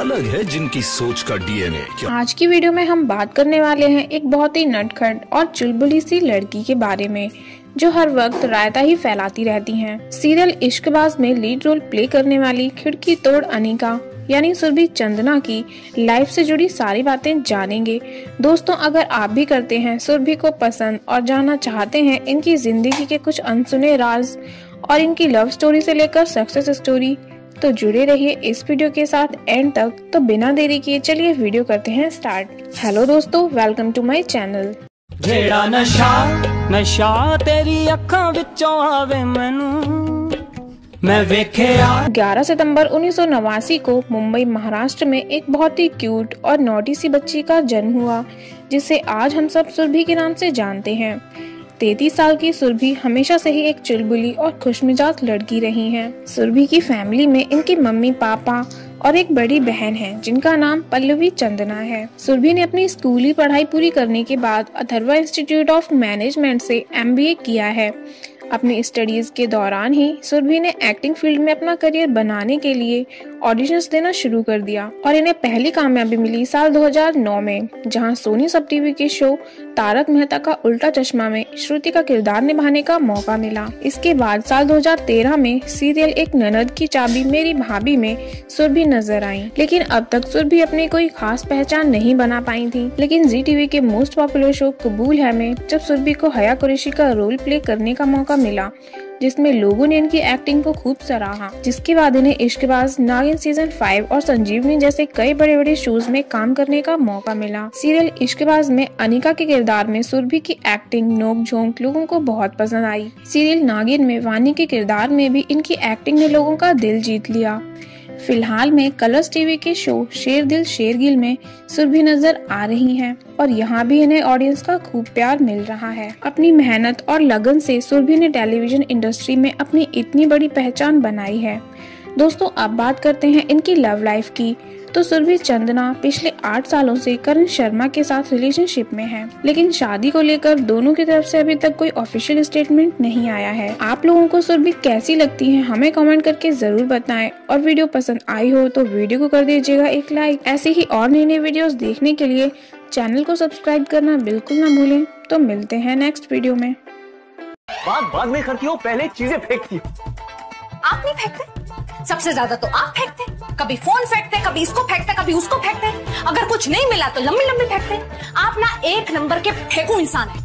अलग है जिनकी सोच का डीएनए। आज की वीडियो में हम बात करने वाले हैं एक बहुत ही नटखट और चुलबुली सी लड़की के बारे में जो हर वक्त रायता ही फैलाती रहती हैं। सीरियल इश्कबाज में लीड रोल प्ले करने वाली खिड़की तोड़ अनिका यानी सुरभि चंदना की लाइफ से जुड़ी सारी बातें जानेंगे। दोस्तों, अगर आप भी करते हैं सुरभि को पसंद और जानना चाहते हैं इनकी जिंदगी के कुछ अनसुने राज और इनकी लव स्टोरी से लेकर सक्सेस स्टोरी, तो जुड़े रहिए इस वीडियो के साथ एंड तक। तो बिना देरी किए चलिए वीडियो करते हैं स्टार्ट। हेलो दोस्तों, वेलकम टू माय चैनल। जेड़ा नशा नशा तेरी अखां विचों आवे मैनू। 11 सितंबर 1989 को मुंबई महाराष्ट्र में एक बहुत ही क्यूट और नॉटी सी बच्ची का जन्म हुआ जिसे आज हम सब सुरभि के नाम से जानते हैं। 33 साल की सुरभि हमेशा से ही एक चुलबुली और खुशमिजाज लड़की रही हैं। सुरभि की फैमिली में इनकी मम्मी, पापा और एक बड़ी बहन है जिनका नाम पल्लवी चंदना है। सुरभि ने अपनी स्कूली पढ़ाई पूरी करने के बाद अथर्वा इंस्टीट्यूट ऑफ मैनेजमेंट से MBA किया है। अपनी स्टडीज के दौरान ही सुरभि ने एक्टिंग फील्ड में अपना करियर बनाने के लिए ऑडिशंस देना शुरू कर दिया और इन्हें पहली कामयाबी मिली साल 2009 में, जहां सोनी सब टीवी के शो तारक मेहता का उल्टा चश्मा में श्रुति का किरदार निभाने का मौका मिला। इसके बाद साल 2013 में सीरियल एक ननद की चाबी मेरी भाभी में सुरभि नजर आई, लेकिन अब तक सुरभि अपनी कोई खास पहचान नहीं बना पाई थी। लेकिन ZTV के most popular show Qubool Hai में जब सुरभि को हया कुरैशी का रोल प्ले करने का मौका मिला, जिसमें लोगों ने इनकी एक्टिंग को खूब सराहा, जिसके बाद इन्हें इश्कबाज, नागिन सीजन 5 और संजीवनी जैसे कई बड़े बड़े शोज में काम करने का मौका मिला। सीरियल इश्कबाज में अनिका के किरदार में सुरभि की एक्टिंग नोक-झोंक लोगों को बहुत पसंद आई। सीरियल नागिन में वानी के किरदार में भी इनकी एक्टिंग ने लोगों का दिल जीत लिया। फिलहाल में कलर्स टीवी के शो शेर दिल शेरगिल में सुरभि नजर आ रही हैं और यहाँ भी इन्हें ऑडियंस का खूब प्यार मिल रहा है। अपनी मेहनत और लगन से सुरभि ने टेलीविजन इंडस्ट्री में अपनी इतनी बड़ी पहचान बनाई है। दोस्तों, अब बात करते हैं इनकी लव लाइफ की। तो सुरभि चंदना पिछले 8 सालों से करण शर्मा के साथ रिलेशनशिप में है, लेकिन शादी को लेकर दोनों की तरफ से अभी तक कोई ऑफिशियल स्टेटमेंट नहीं आया है। आप लोगों को सुरभि कैसी लगती है हमें कमेंट करके जरूर बताएं और वीडियो पसंद आई हो तो वीडियो को कर दीजिएगा एक लाइक। ऐसे ही और नई नई वीडियोस देखने के लिए चैनल को सब्सक्राइब करना बिल्कुल ना भूलें। तो मिलते हैं नेक्स्ट वीडियो में। बात में करती हो, पहले चीजें फेंकती हो। आप नहीं फेंकते? सबसे ज्यादा तो आप फेंकते, कभी फोन फेंकते, कभी इसको फेंकते, कभी उसको फेंकते। अगर कुछ नहीं मिला तो लंबी लंबी फेंकते। आप ना एक नंबर के फेंकू इंसान है।